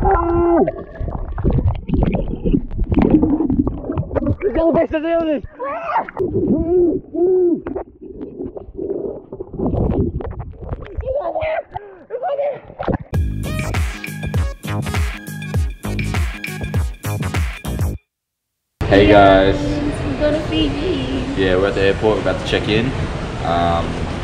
There's no place to do this. Hey guys, we're going to Fiji. Yeah, we're at the airport, we're about to check in.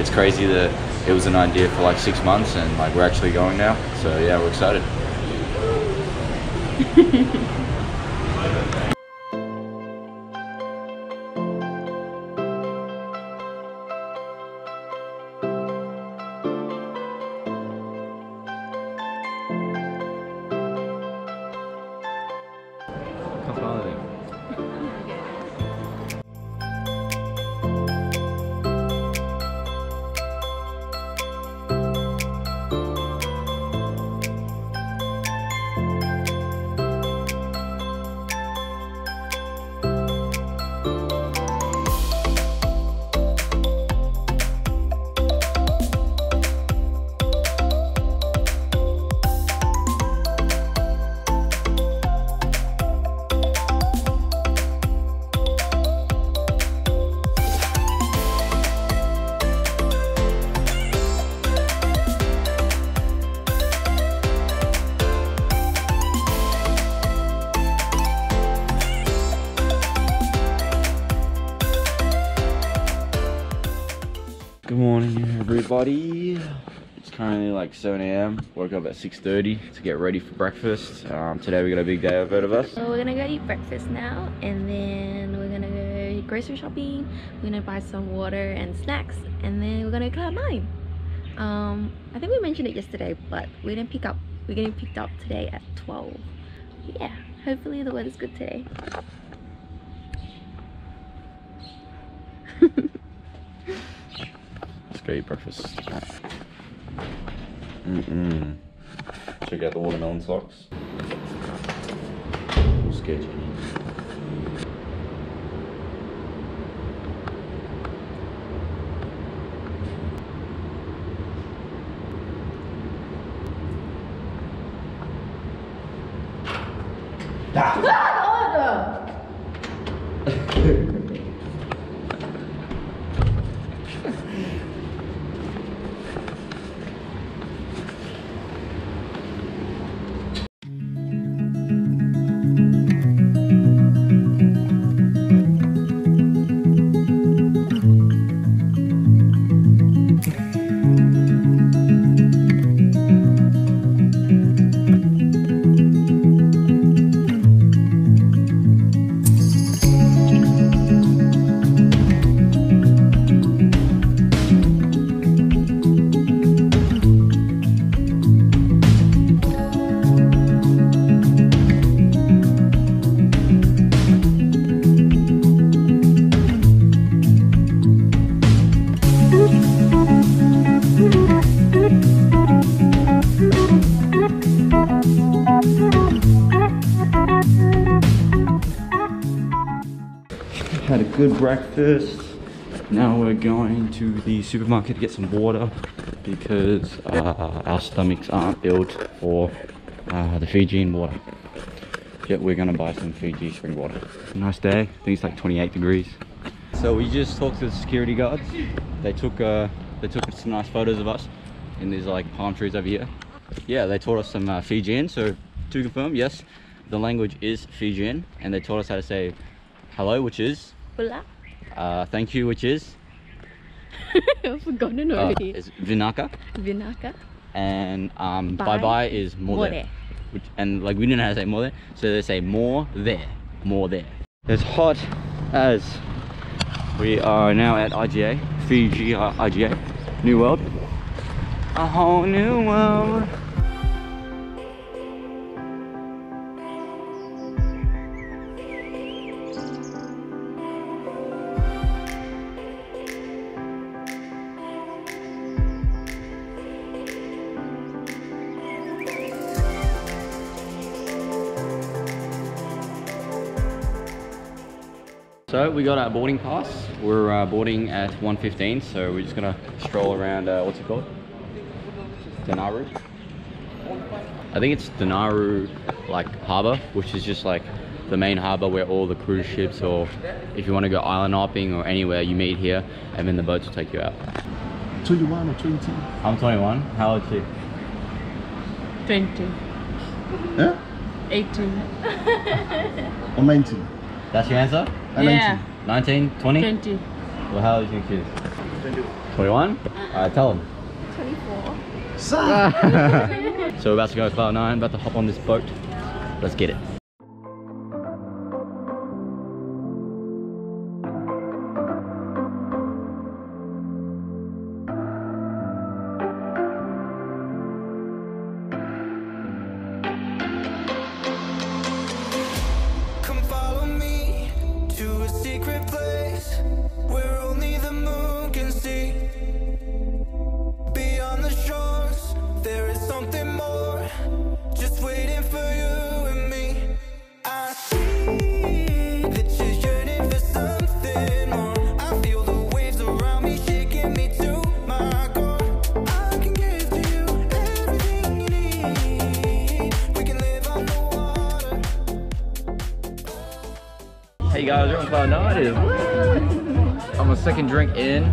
It's crazy that it was an idea for like 6 months and like we're actually going now. So yeah, we're excited. Good morning everybody. It's currently like 7 AM. Woke up at 6:30 to get ready for breakfast. Today we got a big day ahead of us. So we're gonna go eat breakfast now and then we're gonna go grocery shopping. We're gonna buy some water and snacks and then we're gonna go Cloud 9. I think we mentioned it yesterday, but we didn't pick up. We're getting picked up today at 12. Yeah, hopefully the weather's good today. Great breakfast. Check out the watermelon socks. All sketchy. Had a good breakfast. Now we're going to the supermarket to get some water because our stomachs aren't built for the Fijian water. Yet we're gonna buy some Fiji spring water. Nice day. I think it's like 28 degrees. So we just talked to the security guards. They took some nice photos of us in these like palm trees over here. Yeah, they taught us some Fijian. So to confirm, yes, the language is Fijian, and they taught us how to say hello, which is hola. Thank you, which is I've forgotten already. It's Vinaka. Vinaka. And bye bye is more there. Which, and like we didn't know how to say more there, so they say more there, more there. It's hot as we are now at IGA, Fiji IGA, New World. A whole new world. So we got our boarding pass. We're boarding at 1:15, so we're just gonna stroll around. What's it called? Denaru. I think it's Denaru like harbour, which is just like the main harbour where all the cruise ships, or if you want to go island hopping or anywhere, you meet here and then the boats will take you out. 21 or 20? I'm 21. How old are you? 20. Huh? 18. Or 19. That's your answer? Yeah. 19? 20? 20. Well, how old do you think she is? 21? Alright, tell them. 24. So we're about to go to Cloud 9, about to hop on this boat. Let's get it. Hey guys, we're on Cloud 9. I'm a second drink in,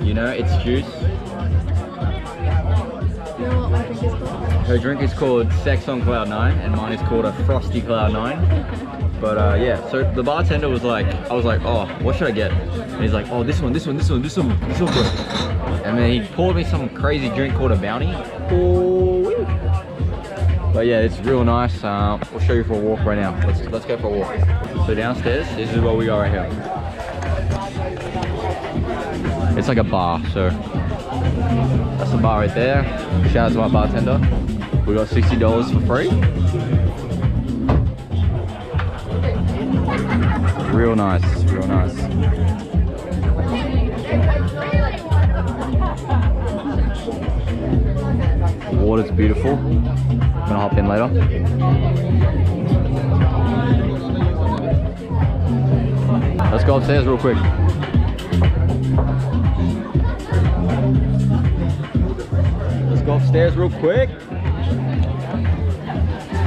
you know, it's juice. You know what my drink is called? Her drink is called Sex on Cloud 9 and mine is called a Frosty Cloud 9. But yeah, so the bartender was like, I was like, oh, what should I get? And he's like, oh, this one, bro. And then he poured me some crazy drink called a Bounty. But yeah, it's real nice. We'll show you for a walk right now. Let's go for a walk. So downstairs, this is where we are right here. It's like a bar, so that's the bar right there. Shout out to my bartender. We got $60 for free. Real nice, real nice. Water's beautiful. I'm gonna hop in later. Let's go upstairs real quick.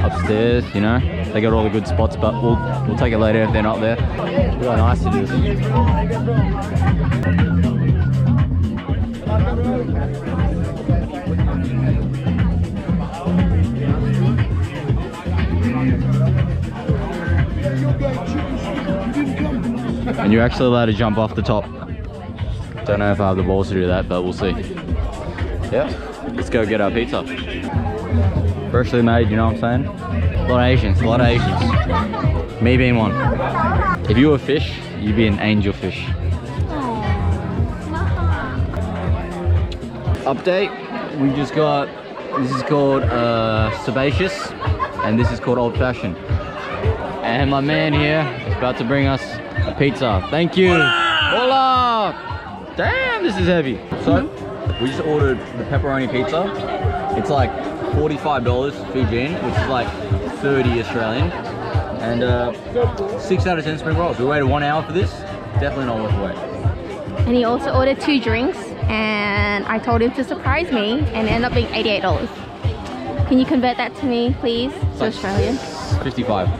Upstairs, you know, they got all the good spots, but we'll take it later if they're not there. It's really nice to do this. And you're actually allowed to jump off the top. Don't know if I have the balls to do that, but we'll see. Yeah, let's go get our pizza. Freshly made, you know what I'm saying? A lot of Asians. Me being one. If you were a fish, you'd be an angel fish. Update, we just got, this is called Sebaceous, and this is called Old Fashioned. And my man here is about to bring us a pizza. Thank you. Hola! Damn, this is heavy. So, we just ordered the pepperoni pizza. It's like $45 Fijian, which is like 30 Australian. And 6 out of 10 spring rolls. We waited 1 hour for this. Definitely not worth the wait. And he also ordered 2 drinks. And I told him to surprise me. And it ended up being $88. Can you convert that to me, please? To Australian. 55.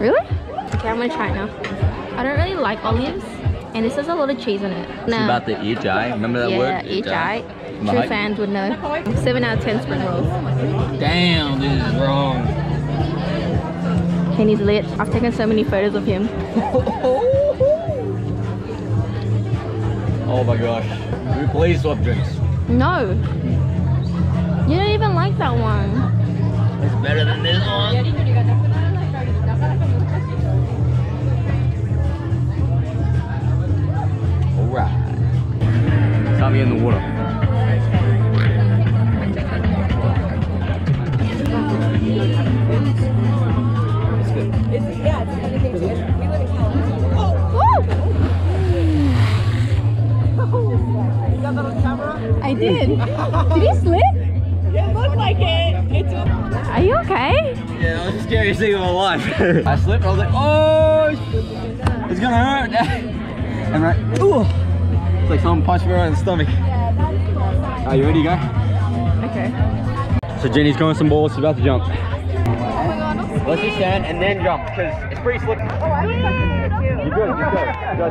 Really? Okay, I'm gonna try it now. I don't really like olives, and this has a lot of cheese in it. It's about the IGA. Remember that word? Yeah, IGA. True fans would know. 7 out of 10 spring rolls. Damn, this is wrong. And he's lit. I've taken so many photos of him. Oh my gosh. Can we please swap drinks? No. You don't even like that one. It's better than this one. Alright. Got me in the water. It's good. We live in California. Oh! You got that on camera? I did. Did you slip? It looked like it. Are you okay? Yeah, I was the scariest thing of my life. I slipped. I was like, oh, it's gonna hurt. And right, ooh, it's like someone punched me right in the stomach. Are you ready to go? Okay. So Jenny's going some balls. She's about to jump. Let's just stand and then jump, because it's pretty slippery. Oh, I was touching it too. You're good, you're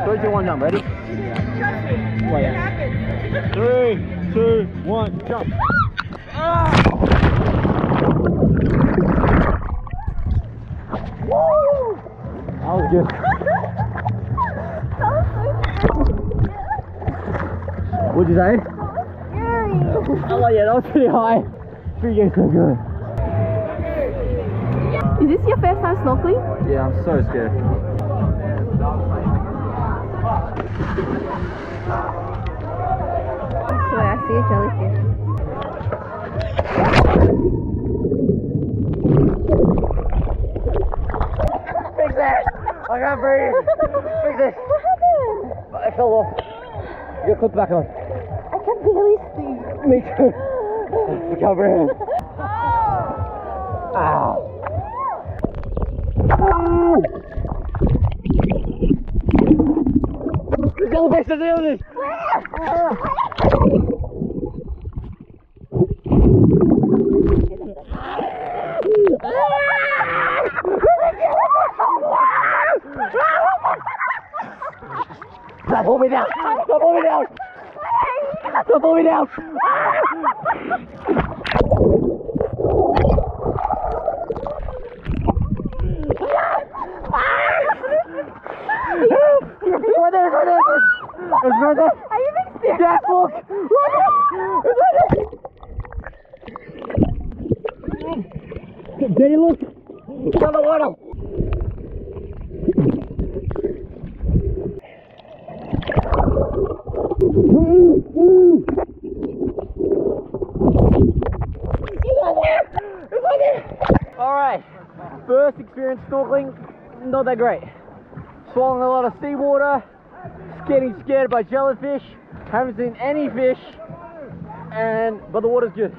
good. So 3, 2, 1, jump. Ready? Trust me. It happens. 3, 2, 1, jump. Woo! That was good. What'd you say? Oh yeah, that was pretty high. Fiji's so good. Is this your first time snorkeling? Yeah, I'm so scared. I swear, I see a jellyfish. Fix that! I can't breathe! Fix this! What happened? I fell off. You gotta clip back on. I can barely see. Me too. I can't breathe. Oh. Ow. The jellyfish is the only! Don't pull me down! Don't pull me down! Don't pull me down! It's right there. Are you being serious? Yes, look. It's right there. Did you look? It's on the water. It's right there. All right. First experience snorkeling, not that great. Swallowing a lot of seawater. Getting scared by jellyfish, haven't seen any fish, but the water's good.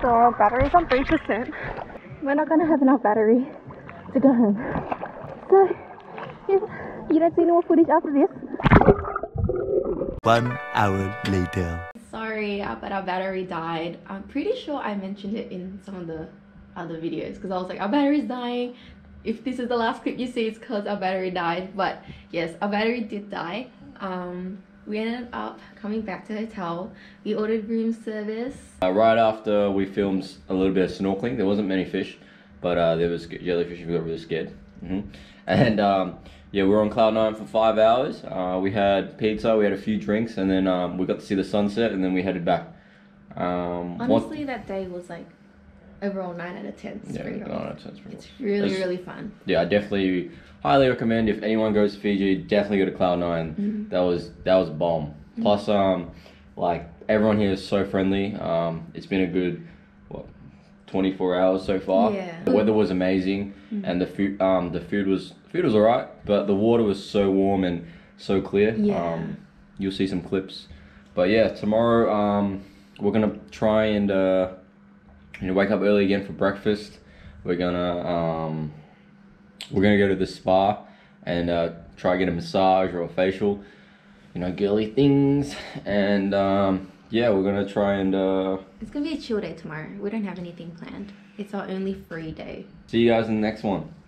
So our battery's on 3%. We're not gonna have enough battery to go home. So you don't see any more footage after this. 1 hour later. Sorry, but our battery died. I'm pretty sure I mentioned it in some of the other videos because I was like, our battery's dying. If this is the last clip you see, it's because our battery died. But yes, our battery did die. We ended up coming back to the hotel. We ordered room service. Right after we filmed a little bit of snorkeling, there wasn't many fish, but there was jellyfish. We got really scared. And yeah, we were on Cloud 9 for 5 hours. We had pizza, we had a few drinks, and then we got to see the sunset, and then we headed back. Honestly, that day was like overall 9 out of 10. Yeah, 9 out of 10. It's really fun. Yeah, I definitely highly recommend if anyone goes to Fiji, definitely go to Cloud 9. That was bomb. Plus like everyone here is so friendly. It's been a good 24 hours so far. Yeah. The weather was amazing and the food was alright, but the water was so warm and so clear. Yeah. You'll see some clips. But yeah, tomorrow we're going to try and wake up early again for breakfast. We're going to go to the spa and try to get a massage or a facial, girly things. And yeah, we're gonna try and it's gonna be a chill day tomorrow. We don't have anything planned. It's our only free day. See you guys in the next one.